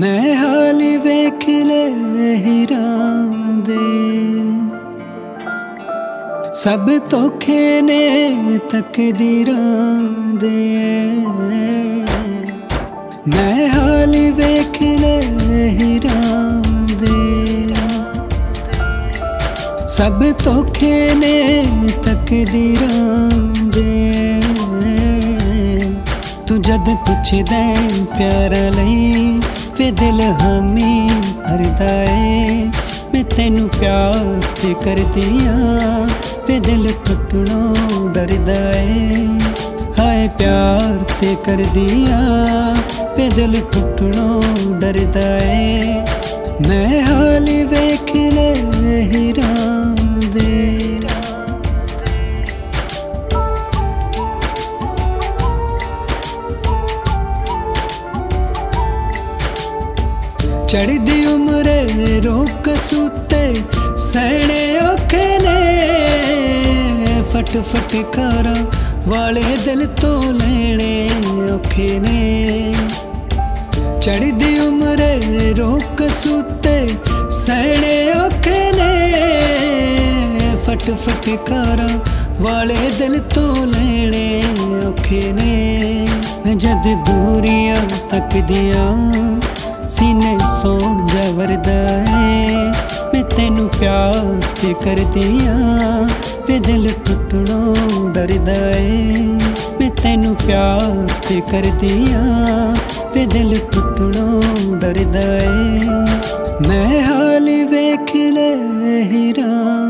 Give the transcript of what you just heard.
मैं हाली वेख ले हीरां दे सब धोखे ने तकदीरां दे। मैं हाली वेख ले हीरां दे सब धोखे ने तकदीरां दे। तू जद पुछदा प्यार लई वे दिल हामी भरदा है। मैं तेनू प्यार ते करदी आं वे दिल टुटणों डरदा है। हाय प्यार ते करदी आं वे दिल टुटणों डरदा है। मैं हाली वेख ले हीरां दे। चढ़दी उम्रे रोक सूते सहने औखे ने फट फट कर वाले दिल तो लेने औखे ने। चढ़दी उम्रे रोक सूते सहने औखे ने फट फट कर वाले दिल तो लेने औखे ने। मैं जद दूरियां तकदियां सीने सोन जवरदा है। मैं तेनू प्यार ते करदी आं वे दिल टुटणों डरदा है। मैं तेनू प्यार ते करदी आं वे दिल टुटणों डरदा है। मैं हाली वेख ले हीरां।